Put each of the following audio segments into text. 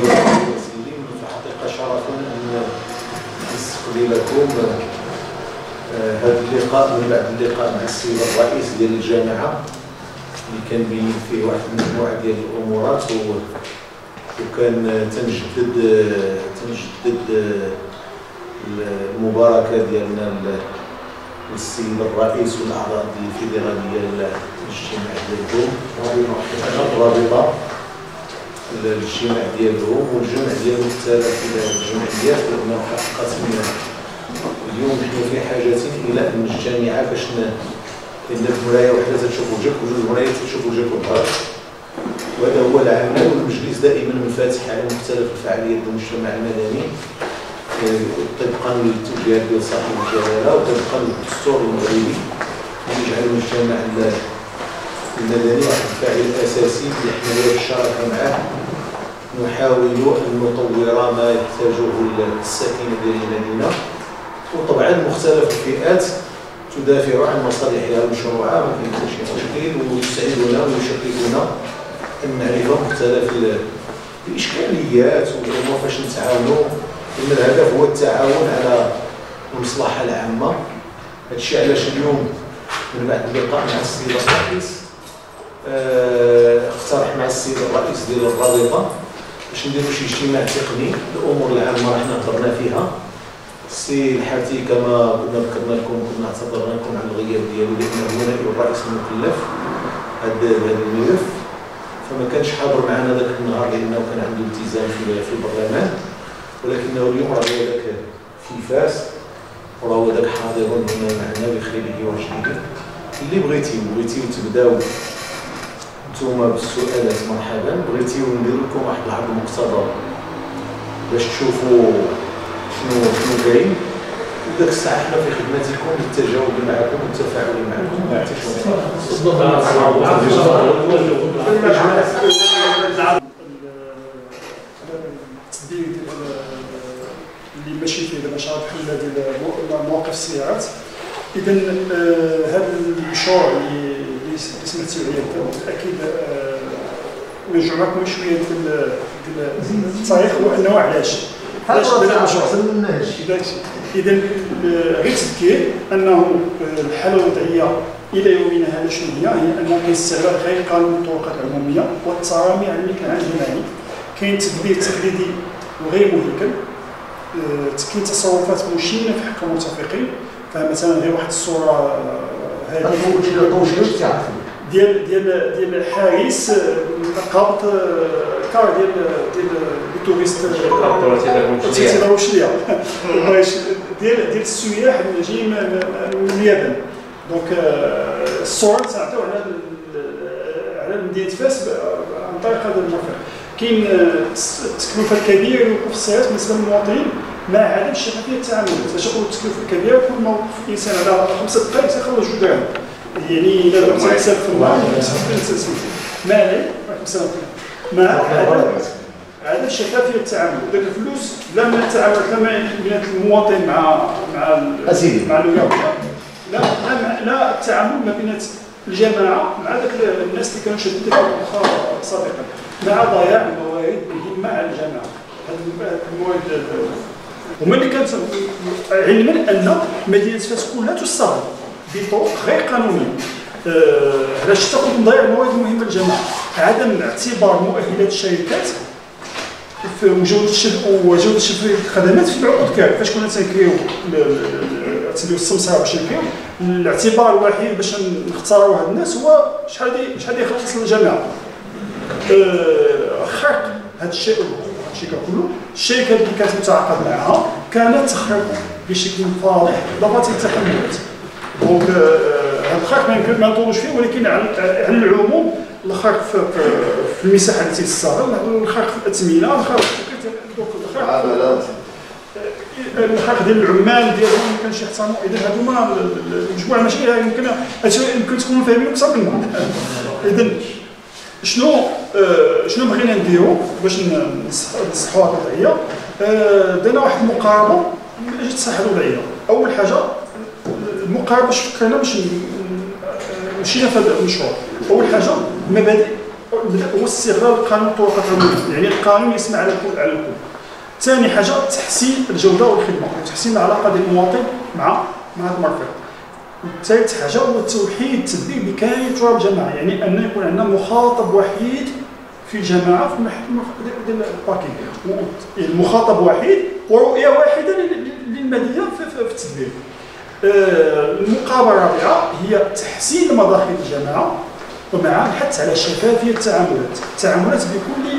به وصحبه وسلم. في الحقيقة شرف أن نستقبل لكم هذا اللقاء من بعد اللقاء مع السيد الرئيس ديال الجامعة اللي كان بين فيه واحد المجموعة ديال الأمورات وكان تنجدد المباركة ديالنا السيد الرئيس والاعضاء الفيدراليه الاجتماع ديالهم والرابطه الاجتماع ديالهم والجمع ديال مختلف الجمعيات، لانه حقيقه اليوم نحن في حاجه الى ان نجتمع باش لان المرايه وحده تشوف وجهك وجوج مرايات تشوف وجهك وظهرك، وهذا هو العمل. والمجلس دائما منفتح على مختلف الفعاليات ديال المجتمع المدني طبقا للتوجيهات ديال صاحب الجلاله وطبقا للدستور المغربي اللي يجعل المجتمع المدني واحد الفاعل اساسي اللي حنا بالشراكه معاه نحاول ان نطور ما يحتاجه الساكنه ديال المدينه، وطبعا مختلف الفئات تدافع عن مصالحها المشروعه ما فيها حتى شي مشكل، ويسعدنا ويشرفنا ان نعرف مختلف الاشكاليات والامور فاش نتعاونوا، إن الهدف هو التعاون على المصلحة العامة. هادشي علاش اليوم من بعد اللقاء مع السيد الرئيس اقترح مع السيد الرئيس ديال الرابطة باش نديرو شي اجتماع تقني الأمور العامة رحنا هضرنا فيها. السي الحاتي كما كنا ذكرنا لكم كنا اعتذرنا لكم على الغياب ديالو لأنه هو نائب الرئيس المكلف هاد الملف فما كانش حاضر معنا ذاك النهار لأنه كان عنده التزام في البرلمان، ولكنه اليوم راه ذاك في فاس وراه هو ذاك حاضر هنا معنا بخيره ورجله. اللي بغيتيو تبداو نتوما بالسؤالات مرحبا، بغيتيو ندير لكم واحد العرض مقتضى باش تشوفوا شنو كاين، وداك الساعه حنا في خدمتكم للتجاوب معكم والتفاعل معكم. التطبيق اللي ماشي فيه دابا شحال بحال ديال مواقف السيارات. اذا هذا المشروع اللي سمعتوا عليه بالتاكيد ويجمعكم شويه في التاريخ وانه علاش بدا المشروع. اذا غير تذكير انه الحاله الوضعيه الى يومنا هذا شنو هي انه كاين استعمال غير قانوني للطرقات العموميه والترامي على المكان الجماعي، كاين تدبير تقليدي وغير مهلكل، تكين تصرفات مشينه في حق المتفقين. فمثلا غير واحد الصوره هذه ديال حارس قبط الكار ديال التوريست التي روشليه ديال السياح اللي جايين من اليابان. دونك الصوره تعطيو على مدينه فاس عن طريق هذا المرفق. كاين التكلفه الكبيره اللي وقف السيارات بالنسبه للمواطنين مع عدم الشفافيه التعاملات. باش نقولوا التكلفه الكبيره كل ما وقف الانسان على 5 دقائق تيخرج درهم، يعني الا درت حساب في النهار ما عليه 5 دقائق مع عدم الشفافيه التعامل. وداك الفلوس لا ما تعاونت لا ما بينات المواطن مع الولايه لا التعامل ما بينات الجماعه مع ذاك الناس اللي كانوا شادين ديك الاخرى سابقا، مع ضياع الموارد مهمه على الجماعه. هاد الموارد هما اللي كانت علما ان مدينه فاس كلها تستغل بطرق غير قانونيه. علاش تقوم بضياع الموارد المهمه للجماعه؟ عدم اعتبار مؤهلات الشركات وجوده الخدمات في العقود كامل. فاش كنا تنكريو السمسره باش نكريو الاعتبار الوحيد باش نختاروا هاد الناس هو شحال يخلص للجماعه. خرق هاد الشيء كله. الشركه اللي كانت متعاقد معها كانت تخرق بشكل فاضح ضباط التحملات. دونك هاد الخرق ما يمكن ما نطولوش فيه، ولكن على العموم الخرق في المساحه التي تستغل، الخرق في الاثمنه، الخرق في الخرق الحق ديال العمال ديالهم ما كانش يحترموا. اذا هذوما مجموعه ماشي يمكن تكونوا فاهمين اكثر منا. اذا شنو بغينا نديرو باش نصحوا الوضعيه؟ درنا واحد المقاربه من اجل تصحيح الوضعيه. اول حاجه المقاربه باش فكرنا باش مشينا في هذا المشروع. اول حاجه المبادئ واستغلال القانون بطرق تمويلية، يعني القانون يسمع على الكل. ثاني حاجه تحسين الجوده والخدمه، تحسين العلاقه ديال المواطن مع المرفق. ثالث حاجه هو توحيد تدبير بكاية التراب الجماعي، يعني ان يكون عندنا مخاطب وحيد في الجماعه في ديال الباركينغ، المخاطب وحيد ورؤيه واحده للمدينه في التدبير. المقابله الرابعه هي تحسين مداخل الجماعه ومع الحث على شفافيه التعاملات بكل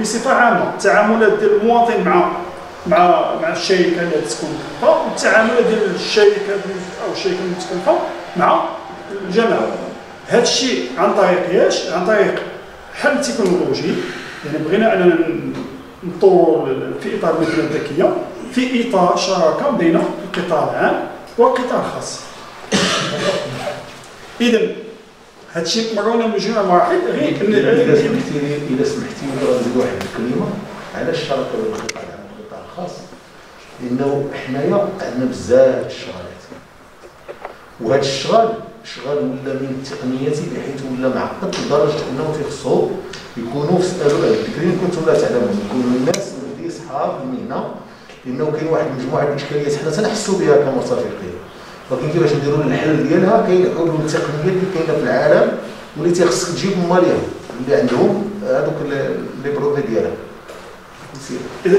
بصفه عامه، التعاملات ديال المواطن مع الشركه اللي تكون، والتعاملات ديال الشركه او الشركه المتكلفه مع الجماعه. هذا الشيء عن طريق ياش؟ عن طريق حل تكنولوجي، يعني بغينا اننا نطوروا في اطار المدينه الذكيه في اطار شراكه بين القطاع العام والقطاع الخاص. اذا هذا الشيء مرورنا من جميع المراحل. غير اذا سمحتي نزيد واحد الكلمه على الشراكه بين القطاع العام والقطاع الخاص، لانه حنايا عندنا بزاف الشغالات، وهذا الشغال ولا من التقنيات بحيث ولا معقد لدرجه انه تيخصو يكونوا سالوا على الذكرين، كنتم لا تعلمون، يكونوا الناس اللي اصحاب المهنه، لانه كاين واحد المجموعه من الاشكاليات حنا تنحسوا بها كمرتفقين، ولكن كيفاش نديروا الحل ديالها؟ كاين حلول تقنيه اللي كاينه في العالم واللي تيخصك تجيبهم ماليهم اللي عندهم هذوك لي بروفي ديالها. اذا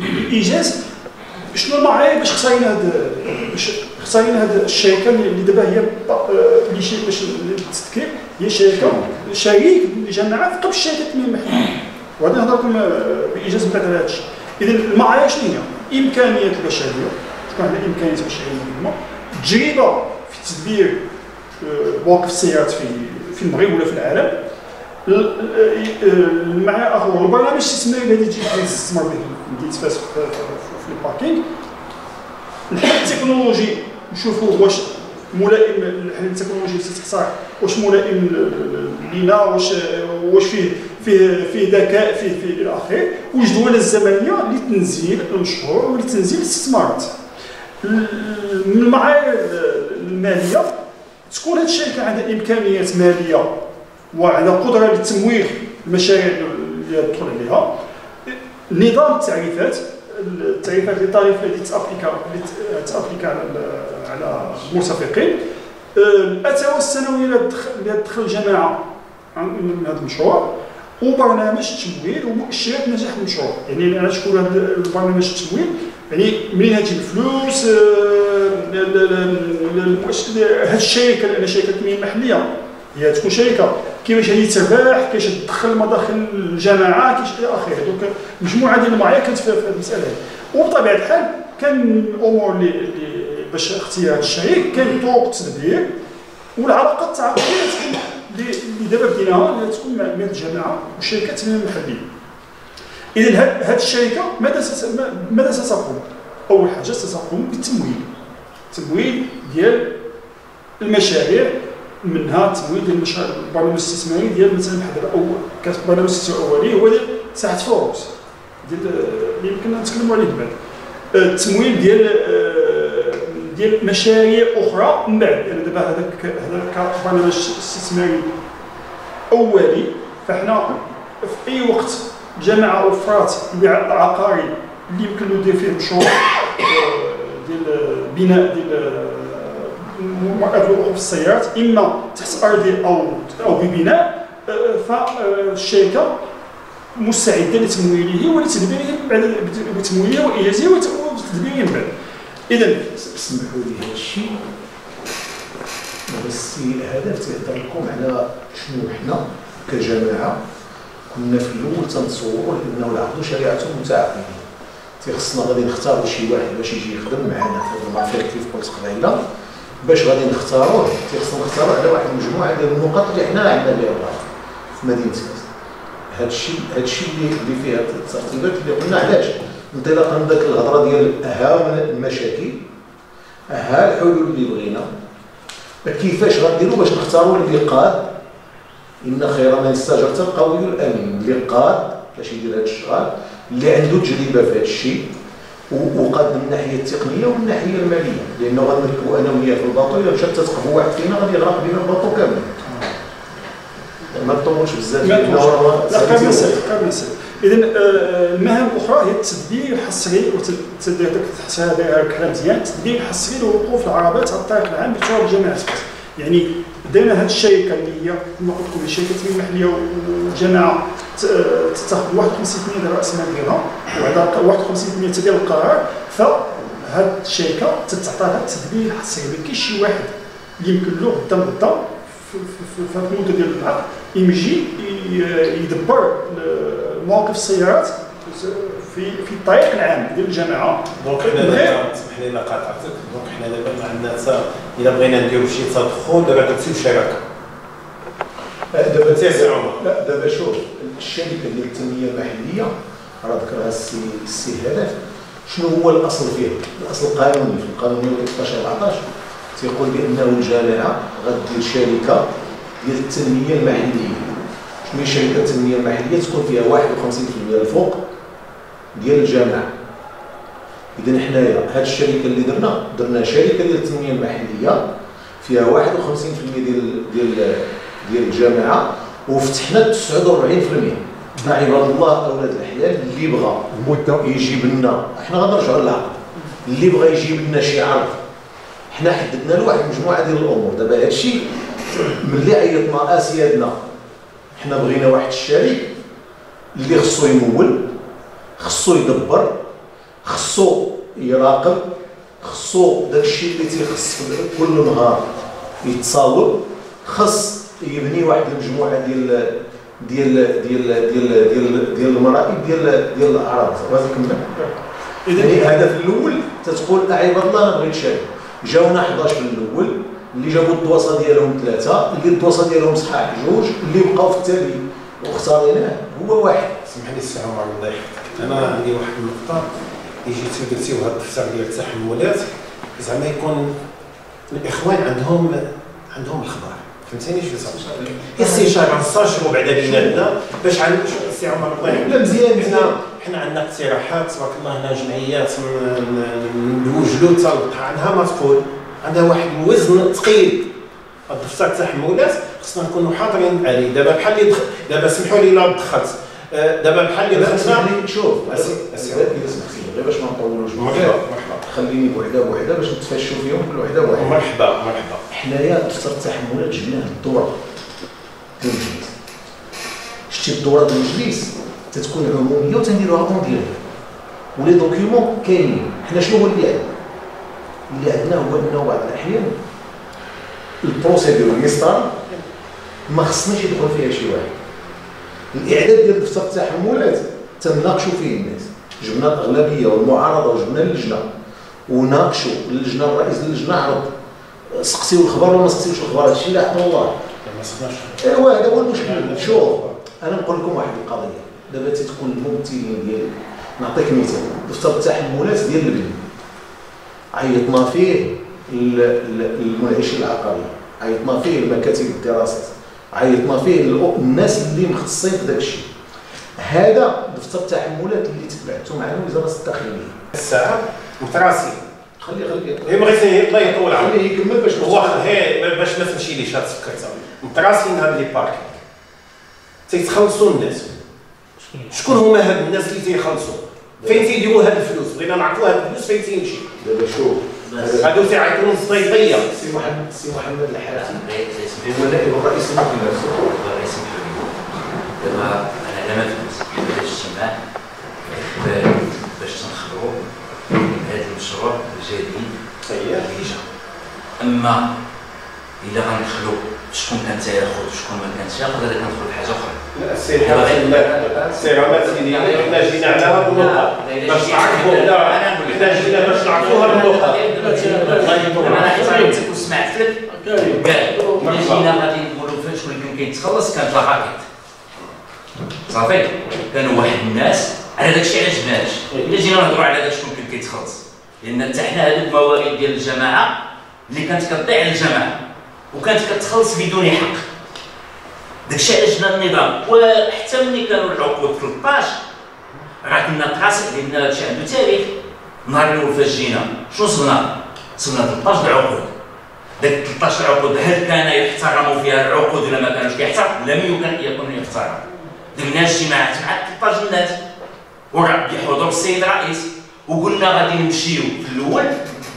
بالايجاز شنو المعايير باش اختارينا هاد الشركه اللي دابا هي اللي شي باش للتذكير هي شركه شريك لجماعه في قبل الشركات من المحليه، وغادي نهضر لكم بالايجاز بعد على هاد الشيء. اذا المعايير شنو هي؟ امكانيات البشريه، تكون عندنا امكانيات بشريه مهمه، تجربه في تدبير مواقف السيارات في المغرب ولا في العالم. المعايير الاخر البرنامج الاستثماري اللي غادي تستثمر به اللي تفاس في الباركينغ. الحل التكنولوجي نشوفوا واش ملائم، الحل التكنولوجي استقصاء واش ملائم لينا، واش فيه ذكاء، فيه الى اخره، والجدوله الزمنيه لتنزيل المشروع ولتنزيل الاستثمارات. المعايير الماليه تكون هذه الشركه عندها امكانيات ماليه وعندها قدره لتمويل المشاريع اللي تدخل عليها. نظام التعريفات للطريف اللي تابليكا على المرتفقين. الاتاوه السنويه لدخل الجماعه من هذا المشروع، وبرنامج التمويل ومؤشرات نجاح المشروع. يعني انا شكون هذا البرنامج التمويل، يعني منين هتجي الفلوس، هاد الشركه لان شركه تنميه محليه هي تكون شركه كيفاش هي تربح، كيفاش تدخل مداخل الجماعه، كيفاش الى اخره. دونك مجموعه ديال المعايير كانت في هذه المساله هذه. وبطبيعه الحال كان الامور اللي باش اختيار الشريك، كان طرق التدبير والعلاقه التعاقديه اللي دابا بديناها اللي تكون مع الجماعه والشركات المحليه. اذا هذه الشركه ماذا ستقوم؟ اول حاجه ستقوم بالتمويل، التمويل ديال المشاريع، منها تمويل ديال البرنامج الاستثماري ديال مثلا بحال دابا اول كاس برنامج استثماري اولي هو ديال ساحه فاروس اللي يمكن نتكلموا عليه بعد. التمويل ديال مشاريع اخرى من بعد، يعني دابا هذاك برنامج استثماري اولي، فحنا في اي وقت جماعه او افراد عقاري اللي يمكن له يدير فيه مشروع ديال بناء ديال مؤقت وقوف السيارات اما تحت ارضي او ببناء، فالشركه مستعده لتمويله ولتدبيره بعد بتمويله وايجازه وتدبيره بعد. اذا اسمحوا لي هذا الشيء، بس الهدف تيهضر لكم على شنو حنا كجماعه كنا في الاول تنصوروا انه العقد وشريعته متعاقدين، تيخصنا غادي نختاروا شي واحد باش يجي يخدم معنا في هذا المعرفه كيف قلت قبيله، باش غادي نختاروه تيخصنا نختاروا على واحد المجموعه ديال النقط اللي حنا عندنا بها في مدينه فاس. هادشي اللي فيها الترتيبات اللي قلنا. علاش؟ انطلاقا من داك الهضره ديال ها المشاكل، ها الحلول اللي بغينا، كيفاش غنديروا باش نختاروا اللي قاد، ان خير من استاجرت القوي الامين، اللي قاد باش يدير هاد الشغل، اللي عنده تجربه في هادشي وقاد من الناحيه التقنيه ومن الناحيه الماليه، لانه غنركبوا انا وياه في الباطو، الا مشات تتقبوا واحد فينا غادي يغرق بنا الباطو كامل. ما تطولش بزاف، لا قبل السلف قبل السلف. اذا المهام الاخرى هي التدبير الحصري وتدير داك هذا الكلام مزيان، التدبير الحصري لوقوف العربات على الطريق العام بالتوجه الجماعات. يعني بدينا هذه الشركه اللي هي كما قلت لكم الشركه المحليه والجماعه تاخذ 51% ديال راس المال ديالها وعندها 51% ديال القرار، فهاد الشركه تتعطى هذا التدبير الحصري. ما كاينش شي واحد يمكن له غدا غدا في هذه المده ديال العقد يجي يدبر مواقف السيارات في الطريق العام ديال الجامعه. دونك حنا سمح لي قاطعتك، دونك حنا دابا ما عندنا حتى الا بغينا نديرو شي تدخل دابا كتصيب شراكه. دابا لا دابا شوف الشركه ديال التنميه المحليه راه ذكرها الاستهداف، شنو هو الاصل فيه؟ الاصل القانوني في القانون 13 تيقول بانه الجامعه غدير شركه ديال التنميه المحليه. شنو هي شركه التنميه المحليه؟ تكون فيها 51% الفوق ديال الجامعه. اذا حنايا هاد الشركه اللي درنا شركه ديال التنميه المحليه فيها 51% ديال الجامعه، وفتحنا 49%. عباد الله اولاد الحلال، اللي بغى يجيب لنا، حنا غنرجعوا للعقد، اللي بغى يجيب لنا شي عرض حنا حددنا له واحد المجموعه ديال الامور. دابا هادشي ملي عيطنا اسيادنا حنا بغينا واحد الشريك اللي خصو يمول، خصو يدبر، خصو يراقب، خصو داكشي اللي تيخص كل نهار يتصاوب، خص يبني واحد المجموعه ديال المرائب ديال الاعراض. بغيت نكمل. يعني الهدف الاول تتقول عباد الله انا بغيت شريك. جاونا 11 في الاول اللي جابوا الدواسه ديالهم 3، اللي الدواسه ديالهم صحاح 2، اللي بقاو في التالي واختاريناه هو واحد. سمح لي السي عمر الله يحفظك، انا عندي واحد النقطه اللي جيتي درتي هذا الدفتر ديال التحملات، زعما يكون الاخوان عندهم الخبر، فهمتيني شنو صافي؟ الاستشاره ما خصهاش تكون بعدا بيناتنا باش عندنا السي عمر الله يحفظك. مزيان حنا عندنا اقتراحات تبارك الله، هنا جمعيات نوجلو حتى البقعه عندها ما تقول، عندها واحد الوزن ثقيل. الدفتر التحملات خصنا نكونوا حاضرين عليه. دابا بحال اللي دابا سمحوا لي الا دخلت، دابا بحال اللي دخلنا شوف السي عمر الا سمحتي غير باش ما نطولوش. مرحبا خليني بوحده باش نتفاشوا فيهم كل وحده بوحده. مرحبا حنايا دفتر التحملات جبناه الدوره ديال المجلس. شتي الدوره ديال المجلس تتكون عموميه وتنديروها اونلاين ولي دوكيومون كاينين. حنا شنو هو اللي عندنا هو انه بعض الاحيان البروسيدور المسطره ما خصناش يدخل فيها شي واحد. الاعداد ديال دفتر التحملات تناقشوا فيه الناس، جبنا الاغلبيه والمعارضه وجبنا اللجنه وناقشوا اللجنه، الرئيس اللجنه عرض سقسيو الخبر وما سقسيوش الخبر. هادشي لا حول الله ما سقناش. ايوا هذا هو المشكل. شوف انا نقول لكم واحد القضيه، دابا تتكون الممثلين ديالك، نعطيك مثال دفتر التحملات ديال البنين عيطنا فيه المناقشه العقاريه، عيطنا فيه المكاتب الدراسات، عيطنا فيه الناس اللي مخصصين في داك الشيء. هذا دفتر التحملات اللي تبعتو معنا وزاره الداخليه الساعه وتراسي. خليه بغيتي الله يطول عمرك، خليه يكمل باش باش ما تمشيليش. هاد السكرته متراسين هاد لي بارك تيتخلصوا الناس. شكون هما هاد الناس اللي تيخلصوا؟ فين تيديروا هاد الفلوس؟ بغينا نعرفوا هاد الفلوس فين تيمشي. دابا شوف هادو تيعيطوا الصيفيه. سي محمد الحاتم هو نائب الرئيس المجلس. الرئيس دابا انا ما فهمتش هذا الاجتماع باش تنخبروا بهذا المشروع الجديد اللي جا. اما الا غندخلوا شكون كانت ياخذ وشكون ما كانش ياخذ، هذا كندخل بحاجه اخرى. السيرامات اللي حنا جينا عليها بالنقطه باش نعرفوا، حنا جينا باش نعرفوها بالنقطه. انا حيت عيطت وسمعت لك كاع جينا غادي نقولوا فين شكون اللي يمكن يتخلص. كانت لاقاكيت صافي، كانوا واحد الناس على داكشي علاش جبناهاش. الا جينا نهضروا على داك شكون اللي يمكن يتخلص، لان حتى حنا هذوك الموارد ديال الجماعه اللي كانت كتضيع على الجماعه وكانت كتخلص بدون حق. داكشي علاش بدا النظام، وحتى ملي كانوا العقود في الباش راه كنا قاصد، لان هادشي عنده تاريخ. النهار الاول فاش جينا شنو صبنا؟ صبنا في الباش العقود، ذاك 13 عقود هل كان يحترم فيها العقود ولا ما كانوش كيحترم؟ لم يمكن ان يكون يحترم. درنا اجتماعات مع 13 جنات وراه بحضور السيد الرئيس وقلنا غادي نمشيو في الاول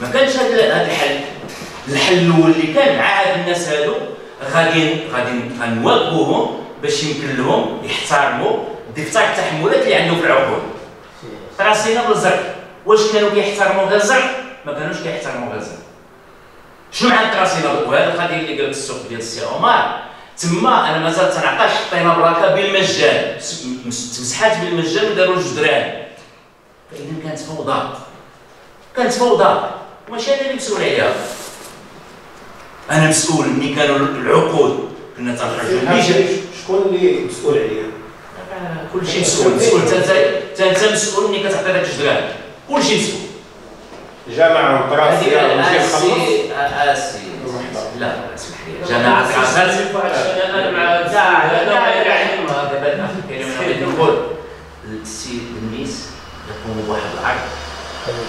ما كانش هذا الحل. الحل الاول اللي كان مع هاد الناس هادو غادي نواكبوهم باش يمكن لهم يحترموا دفتر التحملات اللي عندهم في العقود. راسينا بالزرق، واش كانوا كيحترموا غير الزرق؟ ما كانوش كيحترموا غير الزرق. شنو عند راسينا؟ وهذا القضيه اللي قالت السوق ديال السي عمر تما انا مازال تنعقاش، حطينا براكه بالمجان، تمسحات بالمجان وداروا الجدران. فإذا كانت فوضى، كانت فوضى وماشي انا اللي مسؤول عليها. انا مسؤول ملي كانوا العقود كنا تنخرجوا النيجر. شكون اللي مسؤول عليها؟ كلشي مسؤول، مسؤول انت مسؤول ملي كتعطي داك الجدران، كلشي مسؤول. جماعة دراسية ماشي خاصة. لا اسمح لي، جماعة دراسات انا مع تاع هذا كاع دابا نقول السيد النيس يقوم بواحد العرض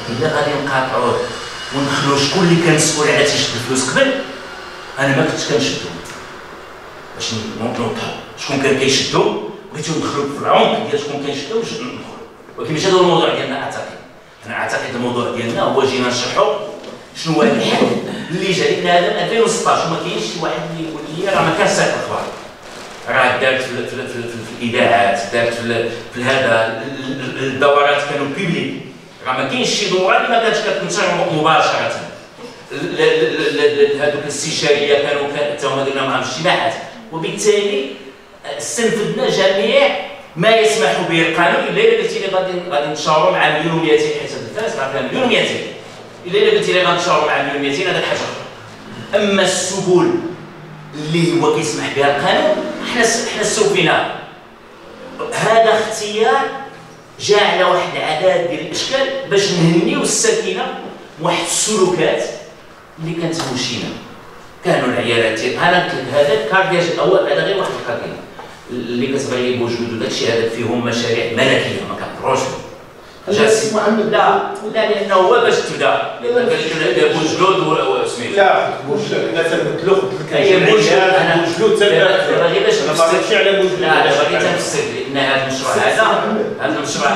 الا غادي نقاطعوه ونخلو شكون اللي كان مسؤول على تيشد الفلوس قبل. انا ما كنتش كنشدهم باش نوضحوا شكون كان كيشدهم، بغيتو ندخلو في العمق ديال شكون كيشدو باش ندخلو، ولكن ماشي هذا الموضوع ديالنا. اعتقد الموضوع ديالنا هو جينا نشرحوا شنو هو الحل اللي جا لنا هذا من 2016 وما كاينش شي واحد اللي يقول لي راه ما كانش صحيح الاخبار، راه دارت في الاذاعات، دارت في هذا الدورات كانوا بيبليك، راه ما كاينش شي دوره اللي ما كانتش كتنشر مباشره. هذوك الاستشاريه كانوا حتى هما درنا معاهم اجتماعات، وبالتالي استنفذنا جميع ما يسمح به القانون الا الا قلتي لي غادي نتشاوروا مع 1,200,000 حسب الفاس راه فيها 1,200,000. الا الا قلتي لي غنتشاوروا مع 1,200,000 هذا الحاجه اخرى. اما السبل اللي هو كيسمح بها القانون حنا سوفينا. هذا اختيار جاء على واحد العدد ديال الاشكال باش نهنيو الساكنه واحد السلوكات اللي كانت موشينا. كانوا العيالات انا قلت لك هذا الكاردياج الاول، هذا غير واحد الكاردياج اللي كتبغي بوجود وداكشي هذا فيهم مشاريع ملكيه ما كنهضروش جاسم محمد. لا لانه هو باش تبدا بوجلود وسميتو لا بوجلود انا تنبدلو خدلك انا بوجلود تنبدا غير باش نمشي على بوجلود. لا بغيت نفسر لان هذا المشروع هذا المشروع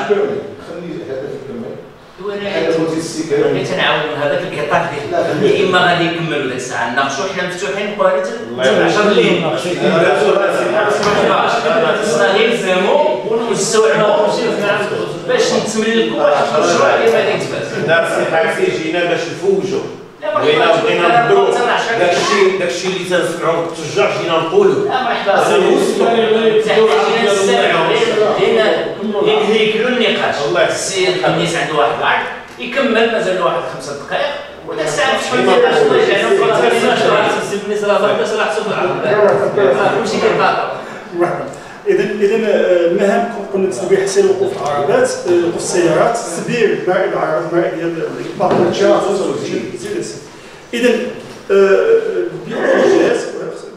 انا تنعاون هذاك الاطار ديال اما غادي نكملوا ديك الساعه نناقشوا حنا مفتوحين بقى حتى 10 الليل نستغلوا ونستوعبوا باش نتملكوا واحد المشروع اللي غادي يتفاز. دار الصحه حسي جينا باش نفوجوا، بغينا نبداو داكشي اللي تنسمعوا التجار جينا نقولوا ينهيكلوا النقاش. السيد النيس عنده واحد العرض يكمل مازال واحد 5 دقائق وداك الساعه شحال ديال الناس. إذن المهام كنا تسميو بها حسين وقوف العربات، وقوف السيارات، تسدير ماء العربات ماء ديال باطل الشارع. إذن بالجهات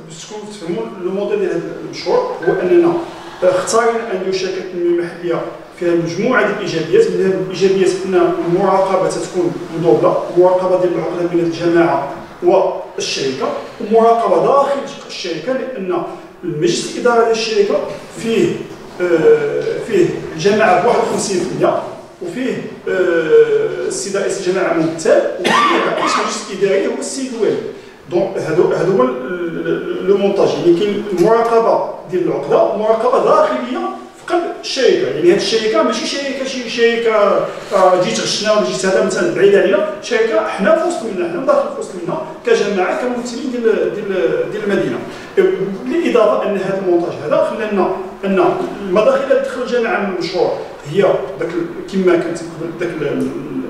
باش تكونوا تفهموا الموديل ديال هذا المشروع هو أننا اختارنا أن يشارك التنمية المحلية فيها مجموعة ديال الإيجابيات. من هذه الإيجابيات أن المراقبة تتكون مضوبة، مراقبة ديال العقدة من الجماعة والشركة ومراقبة داخل الشركة، لأن المجلس الاداري ديال الشركه فيه الجماعه ب 51% وفيه السيد رئيس الجماعه ممثل وفيه رئيس المجلس الاداري هو السيد الوالي. دونك هذا هو لو مونتاج، يعني كاين المراقبه ديال العقده ومراقبه داخليه في قلب الشركه. يعني هذه الشركه ماشي شركه شي شركه جيت غشنا ولا جيت هذا مثلا بعيد علينا، شركه حنا في وسط منا، حنا داخل في وسط منا كجماعه كممثلين ديال المدينه. بالاضافه ان هذا المونتاج هذا خلانا ان المداخل اللي تدخل الجامعه من المشروع هي داك كما كانت قبل داك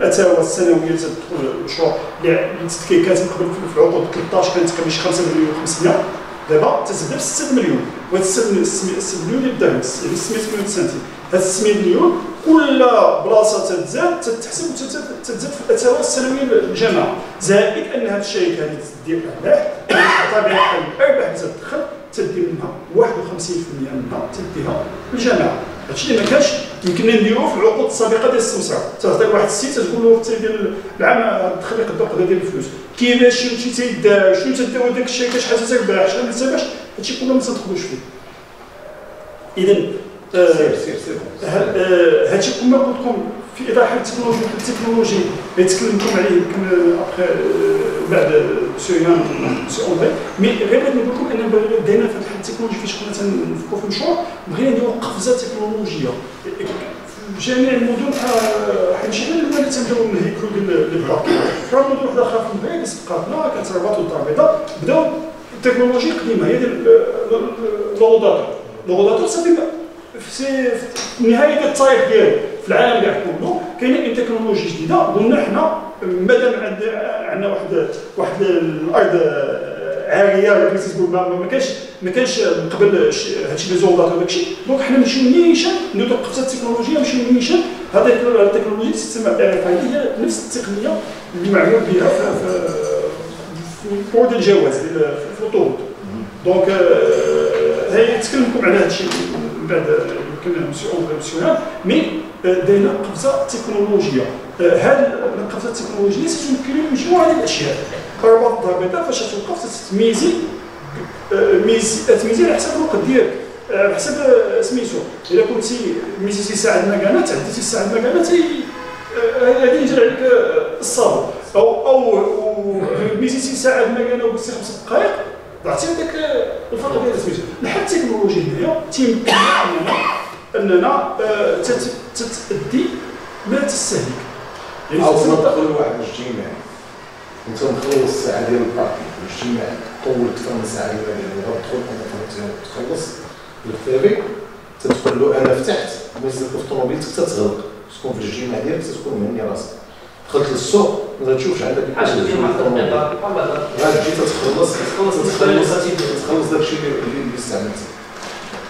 الاتاوه السنويه اللي تدخل المشروع اللي كانت قبل في العقود 13 كانت قبل شي 5,500,000 دابا تزاد ب 6 مليون. وهاد 6 مليون اللي بدا 600 مليون سنتيم، هاد 6 مليون كل بلاصه تتزاد تتحسب وتتزاد في الاتاوه السنويه للجامعه. زائد ان هاد الشركه هادي تدير ارباح، بطبيعه الحال الارباح اللي تدخل تدي منها 51% منها تديها للجامعه. هادشي اللي ما كانش يمكننا نديروه في العقود السابقه ديال السمسره، تعطيك واحد السيت تقول له في ديال العام دخل لك الدقه ديال الفلوس، كيفاش شنو تيدار، شنو تداو داك الشيء، شحال تتباع، شحال ما تتباعش، هادشي كله ما تندخلوش فيه. اذا هادشي كله قلت لكم في اطاحه التكنولوجي اللي تكلمتم عليه يمكن بعد سويان سي اونبي، مي غير بغيت نقول لكم ان بغينا دينا في هاد التكنولوجي فاش كنا تنفكروا في المشروع بغينا نديروا قفزه تكنولوجيه في جميع المدن حيت جينا اللي تنبداو من هيكلو ديال البلاط، حتى المدن وحده اخرى في المغرب سبقاتنا كترباط والدار البيضاء بداو التكنولوجيا القديمه هي ديال لوغوداتور، لوغوداتور صافي في نهايه التاريخ ديالو في العالم كاع كله كاينه تكنولوجيا جديده قلنا حنا مادام عندنا واحد الارض عاليه بغيتي تقول ما كانش من قبل هادشي لي زوندات وداك الشيء، دونك حنا نمشيو نيشان نديرو القفزه التكنولوجيه نمشيو نيشان هذيك التكنولوجيا تسمى هي نفس التقنيه اللي معمول بها في قوه الجواز في الطرق، دونك هي تكلمكم على هادشي من بعد يمكن مسيو او مسيو مي دايره قفزه تكنولوجيه. هذه القفزه التكنولوجيه ستمكن مجموعه من الاشياء، رباط الدار البيضاء فاش توقف تميزي على حسب الوقت ديالك على حسب سميتو، الا كنتي ميزيتي ساعه المكانات عديتي ساعه المكانات غادي يجري عليك الصبر، او ميزيتي ساعه المكانه وبسي 5 دقائق ضعتي هذاك الفرق ديال سميتو. لحد التكنولوجيا هنايا تيمكن اننا تتادي ما تستهلك، يعني خاصنا ندخلوا لواحد الاجتماع انت مخلص الساعه ديال الباركينغ الاجتماع طول اكثر من ساعه ديال غادي تدخل انت تخلص الكتابي تتقول له انا فتحت مازال في الطوموبيل تتغلق تكون في الاجتماع ديالك تتكون مهني راسك، دخلت للسوق ما تشوفش عندك عشر ديال الطوموبيل غاتجي تتخلص داك الشيء اللي استعملتي،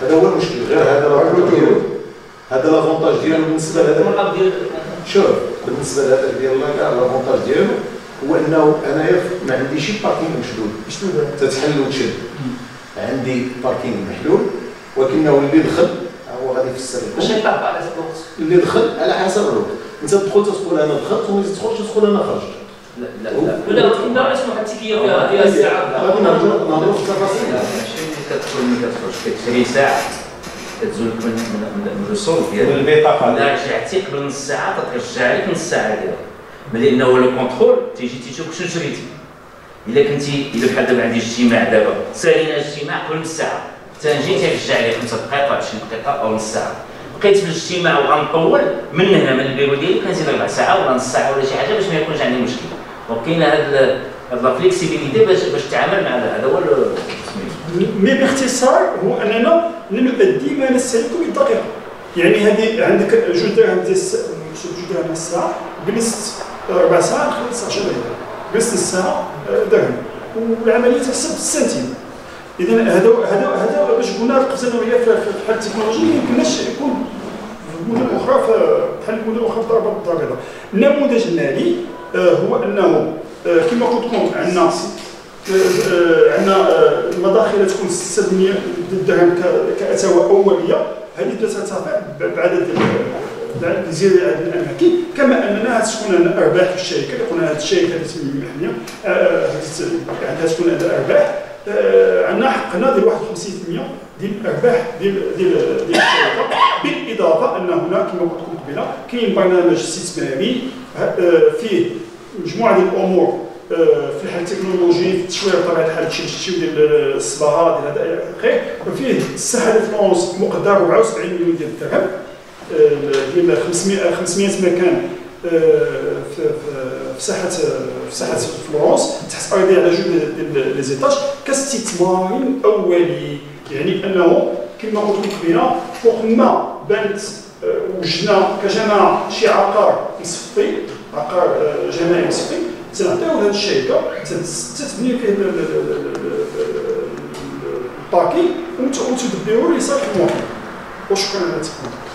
هذا هو المشكل. غير هذا هذا لافونتاج ديالو بالنسبه لهذا شوف بالنسبه لهذا ديال لاكاع لافونتاج ديالو هو انه انايا ما عنديش باركينغ مشدود تتحل وتشد، عندي باركينغ محلول ولكنه اللي دخل هو غادي يفسر لكم اللي دخل على حسب الوقت، انت تدخل تقول انا دخلت وما تدخلش تقول انا خرجت، لا لا لا لا اسمع التكيه فيها الساعه غادي نهضروا في التفاصيل، ماشي كتدخل ما كتخرجش كتشري ساعه كتزول لك من الرسوم ديالك من البطاقه الا رجعتي قبل نص ساعه تترجع لك نص ساعه ديالك، لأنه هو لو كونترول تيجي تيشوفك شنو شريتي، الا كنتي الا بحال دابا عندي اجتماع دابا سالينا اجتماع قبل نص ساعه حتى نجي تيرجع لي 5 دقائق 20 دقيقه او نص ساعه، بقيت في الاجتماع وغنطول من هنا من البيرو ديالي كنزيد 4 ساعات ولا نص ساعه ولا شي حاجه باش ما يكونش عندي مشكل، دونك كاينه هاد الفليكسيبيليتي باش تتعامل مع هذا هو مي باختصار هو اننا لنؤدي ما نستهلك بالدقيقه، يعني هذه عندك 2 دراهم ديال الساعه بنص 4 ساعات خلص 10 دراهم بنص الساعه درهم والعمليه تحسب بالسنتيم، اذا هذا باش قلنا القفزه النوعيه في حل التكنولوجيا ما يمكنش يكون في مدن اخرى بحال المدن الاخرى في الدار البيضاء. النموذج المالي هو انه كما قلت لكم عندنا المداخله تكون 600 درهم كأتاوة اوليه، هذه تترتفع بعدد زياده عدد الاماكن، كما اننا تكون ارباح الشركه اللي قلنا هذه الشركه اللي تسمي محليه عندها تكون عندها ارباح، عندنا حقنا ديال 51% ديال الارباح ديال الشركه، بالاضافه ان هناك كما قلت لكم قبيله كاين برنامج استثماري فيه مجموعه ديال الامور في الحل التكنولوجي في التشويه بطبيعه الحال التشتيت ديال الصباغه ديال هذا الى اخره، فيه الساحه الفرنسي مقدار 74 مليون ديال الدرهم ديال 500 مكان في ساحه فلورنس تحت ارضيه على 2 لي زيتاج كاستثمار اولي، يعني انه كما قلت لكم هنا فوق ما بانت وجدنا كجماعه شي عقار مصفي عقار جماعي مصفي تنعطيو لهاد الشركه تتبني فيه الباكي وتدبروا لي صالح المواطن. وشكرا على التفاعل.